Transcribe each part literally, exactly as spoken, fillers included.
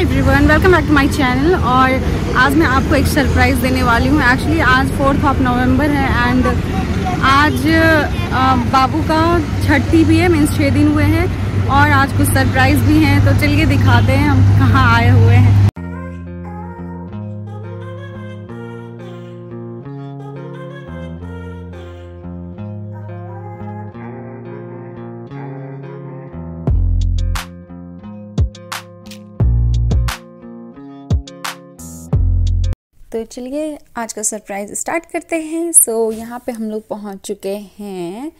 Hi everyone, welcome back to my channel. और आज मैं आपको एक सरप्राइज़ देने वाली हूँ। एक्चुअली आज फोर्थ ऑफ नवंबर है एंड आज बाबू का छठी भी है, मीन्स छः दिन हुए हैं और आज कुछ सरप्राइज़ भी हैं। तो चलिए दिखाते हैं हम कहाँ आए हुए हैं। तो चलिए आज का सरप्राइज़ स्टार्ट करते हैं। सो so, यहाँ पे हम लोग पहुँच चुके हैं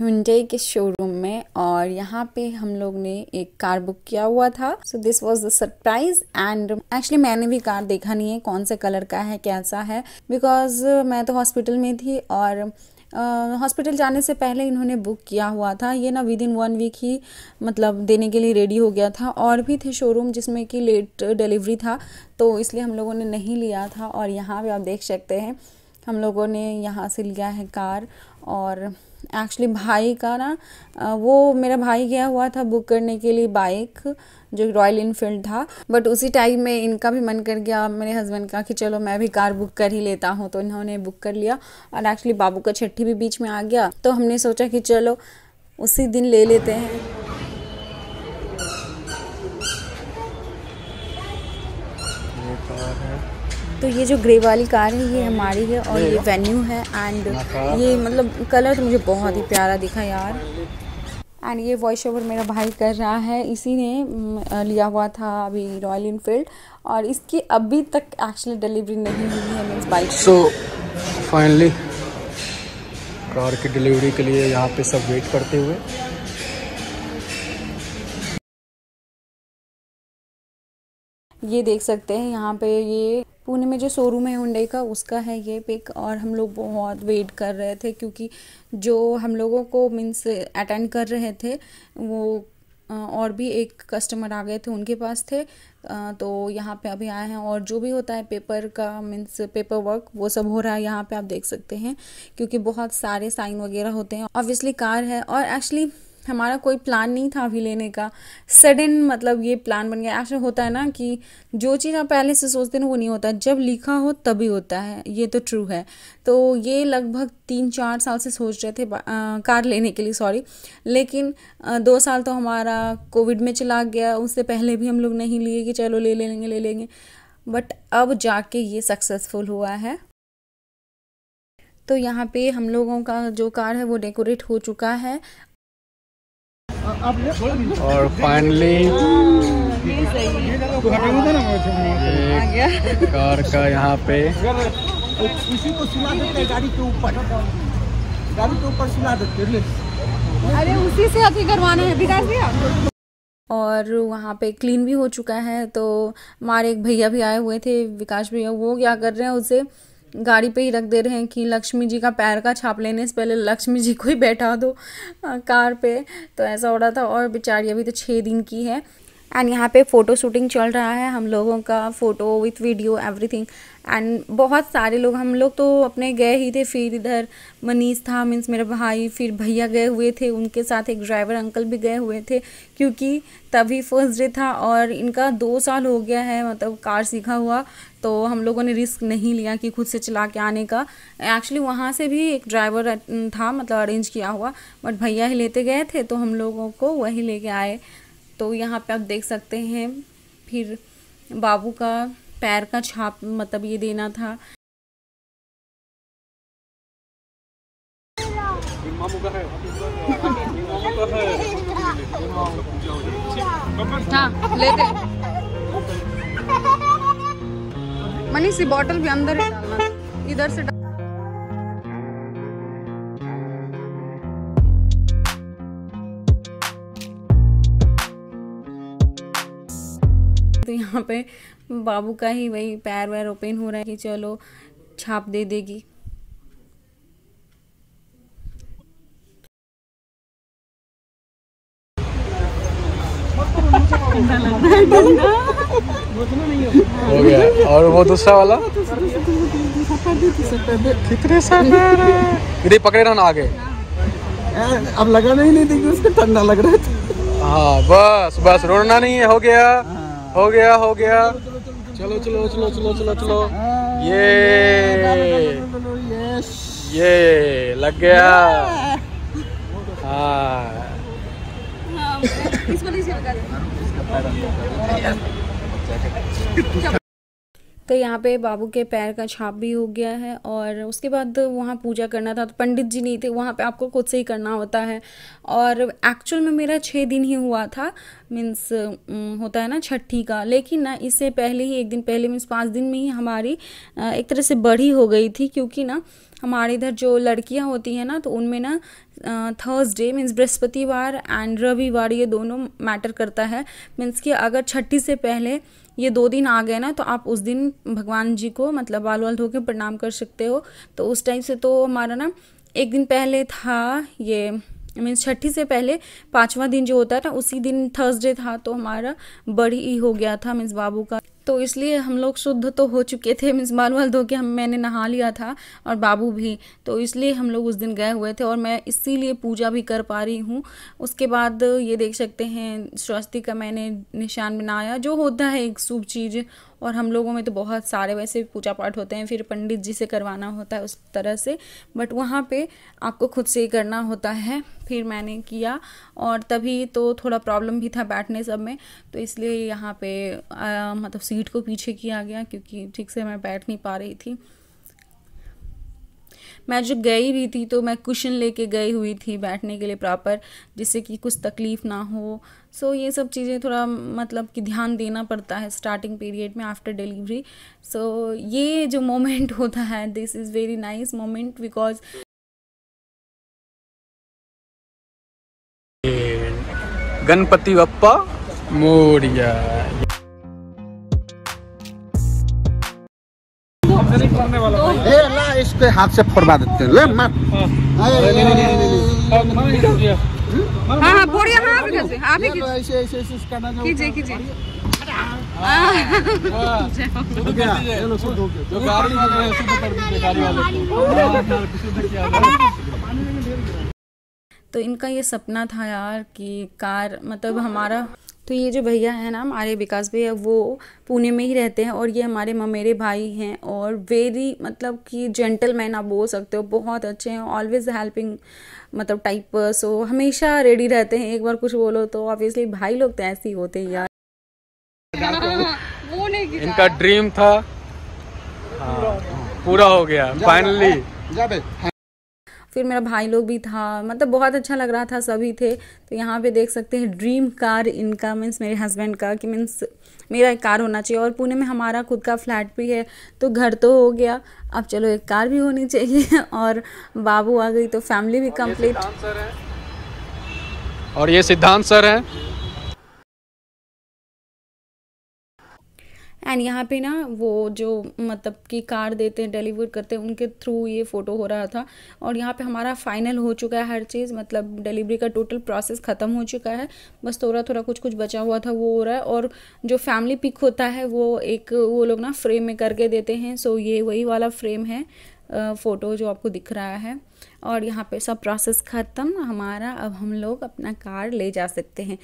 Hyundai के शोरूम में और यहाँ पे हम लोग ने एक कार बुक किया हुआ था। So this was the surprise and actually मैंने भी कार देखा नहीं है कौन से कलर का है, कैसा है, बिकॉज मैं तो हॉस्पिटल में थी और हॉस्पिटल uh, जाने से पहले इन्होंने बुक किया हुआ था। ये ना विद इन वन वीक ही मतलब देने के लिए रेडी हो गया था। और भी थे शोरूम जिसमें कि लेट डिलीवरी था, तो इसलिए हम लोगों ने नहीं लिया था। और यहाँ पे आप देख सकते हैं हम लोगों ने यहाँ से लिया है कार। और एक्चुअली भाई का ना, वो मेरा भाई गया हुआ था बुक करने के लिए बाइक जो रॉयल इनफील्ड था, बट उसी टाइम में इनका भी मन कर गया मेरे हस्बैंड का कि चलो मैं भी कार बुक कर ही लेता हूँ। तो इन्होंने बुक कर लिया और एक्चुअली बाबू का छठी भी बीच में आ गया, तो हमने सोचा कि चलो उसी दिन ले लेते हैं। तो ये जो ग्रे वाली कार है ये हमारी है और ये वेन्यू है एंड ये मतलब कलर तो मुझे बहुत ही प्यारा दिखा यार। एंड ये वॉइस ओवर मेरा भाई कर रहा है, इसी ने लिया हुआ था अभी रॉयल इनफील्ड और इसकी अभी तक एक्चुअली डिलीवरी नहीं हुई है means bike. So finally car की डिलीवरी के लिए यहाँ पे सब वेट करते हुए ये देख सकते हैं यहाँ पे ये पुणे में जो शोरूम है Hyundai का उसका है ये पिक। और हम लोग बहुत वेट कर रहे थे क्योंकि जो हम लोगों को मीन्स अटेंड कर रहे थे वो और भी एक कस्टमर आ गए थे, उनके पास थे, तो यहाँ पे अभी आए हैं। और जो भी होता है पेपर का मीन्स पेपर वर्क वो सब हो रहा है यहाँ पे आप देख सकते हैं, क्योंकि बहुत सारे साइन वगैरह होते हैं। ऑब्वियसली कार है और एक्चुअली हमारा कोई प्लान नहीं था अभी लेने का, सडन मतलब ये प्लान बन गया। ऐसा होता है ना कि जो चीज़ आप पहले से सोचते ना वो नहीं होता, जब लिखा हो तभी होता है, ये तो ट्रू है। तो ये लगभग तीन चार साल से सोच रहे थे आ, कार लेने के लिए, सॉरी, लेकिन आ, दो साल तो हमारा कोविड में चला गया, उससे पहले भी हम लोग नहीं लिए कि चलो ले लेंगे ले लेंगे, बट अब जाके ये सक्सेसफुल हुआ है। तो यहाँ पे हम लोगों का जो कार है वो डेकोरेट हो चुका है और फाइनली कार का यहाँ पे इसी को सुला देते हैं गाड़ी के ऊपर, गाड़ी के ऊपर सुला देते हैं। अरे उसी से अभी करवाना है विकास भैया। और वहाँ पे क्लीन भी हो चुका है। तो हमारे एक भैया भी आए हुए थे, विकास भैया, वो क्या कर रहे हैं उसे गाड़ी पे ही रख दे रहे हैं कि लक्ष्मी जी का पैर का छाप लेने से पहले लक्ष्मी जी को ही बैठा दो आ, कार पे। तो ऐसा हो रहा था। और बेचारी अभी तो छः दिन की है। एंड यहाँ पे फ़ोटो शूटिंग चल रहा है हम लोगों का, photo with video everything. And बहुत सारे लोग, हम लोग तो अपने गए ही थे, फिर इधर मनीष था मीन्स मेरा भाई, फिर भैया गए हुए थे, उनके साथ एक ड्राइवर अंकल भी गए हुए थे क्योंकि तभी फर्स्ट डे था। और इनका दो साल हो गया है मतलब कार सीखा हुआ, तो हम लोगों ने रिस्क नहीं लिया कि खुद से चला के आने का। एक्चुअली वहाँ से भी एक ड्राइवर था मतलब अरेंज किया हुआ, बट भैया ही लेते गए थे तो हम लोगों को वही लेके आए। तो यहाँ पे आप देख सकते हैं फिर बाबू का पैर का छाप मतलब ये देना था। हाँ ले दे मनीष, बॉटल भी अंदर ही डालना, इधर से डाल। तो यहाँ पे बाबू का ही वही पैर वैर ओपन हो रहा है कि चलो छाप दे देगी। हो गया। और वो दूसरा वाला दीदी पकड़े ना आगे, अब लगा नहीं, नहीं देगी, उसको ठंडा लग रहा है। हाँ बस बस, रोना नहीं है, हो गया। हो गया हो गया चलो चलो चलो चलो चलो चलो ये ये लग गया। हाँ तो यहाँ पे बाबू के पैर का छाप भी हो गया है और उसके बाद वहाँ पूजा करना था तो पंडित जी नहीं थे वहाँ पे, आपको खुद से ही करना होता है। और एक्चुअल में मेरा छः दिन ही हुआ था, मीन्स होता है ना छठी का, लेकिन ना इससे पहले ही एक दिन पहले मीन्स पाँच दिन में ही हमारी एक तरह से बढ़ी हो गई थी, क्योंकि ना हमारे इधर जो लड़कियां होती हैं ना तो उनमें ना थर्सडे मीन्स बृहस्पतिवार एंड रविवार ये दोनों मैटर करता है। मीन्स कि अगर छठी से पहले ये दो दिन आ गए ना तो आप उस दिन भगवान जी को मतलब बाल वाल धो के प्रणाम कर सकते हो। तो उस टाइम से तो हमारा ना एक दिन पहले था ये मीन्स छठी से पहले पाँचवा दिन जो होता है ना उसी दिन थर्सडे था, तो हमारा बड़ी ही हो गया था मीन्स बाबू का। तो इसलिए हम लोग शुद्ध तो हो चुके थे मीन्स बाल वाल धो के हम मैंने नहा लिया था और बाबू भी, तो इसलिए हम लोग उस दिन गए हुए थे और मैं इसीलिए पूजा भी कर पा रही हूँ। उसके बाद ये देख सकते हैं स्वस्तिक का मैंने निशान बनाया जो होता है एक शुभ चीज़, और हम लोगों में तो बहुत सारे वैसे पूजा पाठ होते हैं, फिर पंडित जी से करवाना होता है उस तरह से, बट वहाँ पे आपको खुद से ही करना होता है। फिर मैंने किया और तभी तो थोड़ा प्रॉब्लम भी था बैठने सब में, तो इसलिए यहाँ पे आ, मतलब सीट को पीछे किया गया क्योंकि ठीक से मैं बैठ नहीं पा रही थी। मैं जब गई भी थी तो मैं कुशन लेके गई हुई थी बैठने के लिए प्रॉपर, जिससे कि कुछ तकलीफ ना हो। सो ये सब चीज़ें थोड़ा मतलब कि ध्यान देना पड़ता है स्टार्टिंग पीरियड में आफ्टर डिलीवरी। सो ये जो मोमेंट होता है this is very nice moment because Ganpati Bappa Morya. इसके हाथ से फरमा देते हैं। ले मत। हाँ हाँ बोरिया हाँ आप कैसे? आप ही कीजिए। कीजिए कीजिए। तो इनका ये सपना था यार कि कार मतलब हमारा, तो ये जो भैया है ना हमारे विकास भैया वो पुणे में ही रहते हैं और ये हमारे ममेरे भाई हैं और वेरी मतलब कि जेंटलमैन आप बोल सकते हो, बहुत अच्छे हैं, ऑलवेज हेल्पिंग मतलब टाइप, सो हमेशा रेडी रहते हैं। एक बार कुछ बोलो तो ऑब्वियसली भाई लोग तो ऐसे ही होते हैं यार। वो नहीं इनका ड्रीम था, पूरा हो गया फाइनली। फिर मेरा भाई लोग भी था, मतलब बहुत अच्छा लग रहा था, सभी थे। तो यहाँ पे देख सकते हैं ड्रीम कार इनका मीन्स मेरे हस्बैंड का कि मीन्स मेरा एक कार होना चाहिए और पुणे में हमारा खुद का फ्लैट भी है, तो घर तो हो गया, अब चलो एक कार भी होनी चाहिए। और बाबू आ गई तो फैमिली भी कंप्लीट। और ये सिद्धांत सर है एंड यहाँ पे ना वो जो मतलब कि कार देते हैं डिलीवर करते हैं उनके थ्रू ये फ़ोटो हो रहा था। और यहाँ पे हमारा फाइनल हो चुका है हर चीज़, मतलब डिलीवरी का टोटल प्रोसेस ख़त्म हो चुका है, बस थोड़ा थोड़ा कुछ कुछ बचा हुआ था वो हो रहा है। और जो फैमिली पिक होता है वो एक वो लोग ना फ्रेम में करके देते हैं, सो ये वही वाला फ्रेम है फ़ोटो जो आपको दिख रहा है। और यहाँ पे सब प्रोसेस ख़त्म हमारा, अब हम लोग अपना कार ले जा सकते हैं।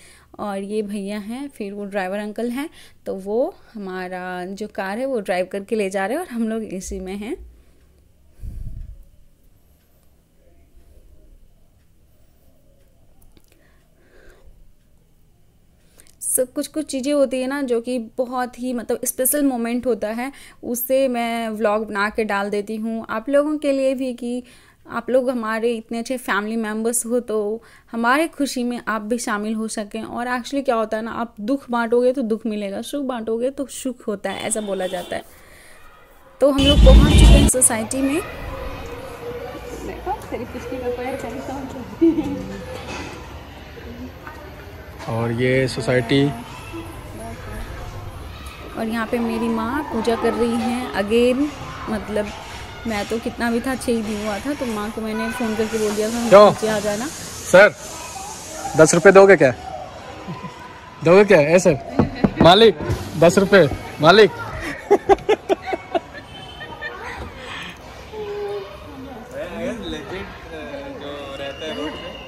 और ये भैया हैं, फिर वो ड्राइवर अंकल हैं, तो वो हमारा जो कार है वो ड्राइव करके ले जा रहे हैं और हम लोग इसी में हैं। सब कुछ कुछ चीज़ें होती है ना जो कि बहुत ही मतलब स्पेशल मोमेंट होता है, उससे मैं व्लॉग बना के डाल देती हूँ आप लोगों के लिए भी कि आप लोग हमारे इतने अच्छे फैमिली मेम्बर्स हो तो हमारे खुशी में आप भी शामिल हो सकें। और एक्चुअली क्या होता है ना, आप दुख बांटोगे तो दुख मिलेगा, सुख बांटोगे तो सुख होता है, ऐसा बोला जाता है। तो हम लोग पहुँच चुके हैं सोसाइटी में। और ये सोसाइटी, और यहाँ पे मेरी माँ पूजा कर रही हैं अगेन, मतलब मैं तो कितना भी था छह दिन हुआ था, तो माँ को मैंने फोन करके बोल दिया था नीचे आ जाना। सर दस रुपये दोगे क्या? दोगे क्या ऐ सर? मालिक दस रुपये मालिक।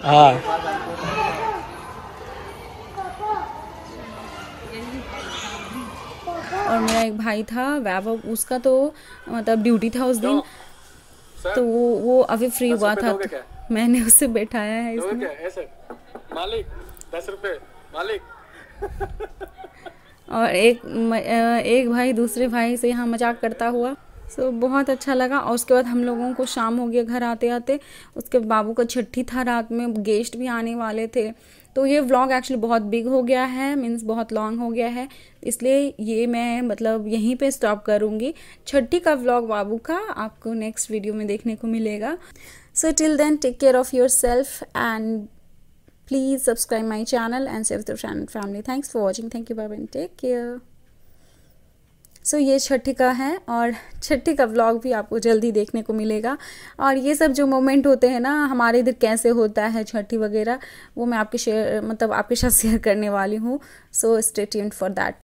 हाँ और मेरा एक भाई था वैभव, उसका तो मतलब ड्यूटी था उस दिन, तो वो वो अभी फ्री हुआ था, तो मैंने उसे बैठाया है इसमें। ऐसे मालिक दस रुपए मालिक। और एक एक भाई दूसरे भाई से यहाँ मजाक करता हुआ, सो बहुत अच्छा लगा। और उसके बाद हम लोगों को शाम हो गया घर आते आते। उसके बाबू का छठी था रात में, गेस्ट भी आने वाले थे, तो ये व्लॉग एक्चुअली बहुत बिग हो गया है, मीन्स बहुत लॉन्ग हो गया है, इसलिए ये मैं मतलब यहीं पे स्टॉप करूँगी। छठी का व्लॉग बाबू का आपको नेक्स्ट वीडियो में देखने को मिलेगा। So till then take care of yourself and please subscribe my channel and share with your family. Thanks for watching, thank you, bye bye, take care. So so, ये छठी का है और छठी का व्लॉग भी आपको जल्दी देखने को मिलेगा। और ये सब जो मोमेंट होते हैं ना हमारे इधर कैसे होता है छठी वगैरह, वो मैं आपके शेयर मतलब आपके साथ शेयर करने वाली हूँ। So stay tuned for that.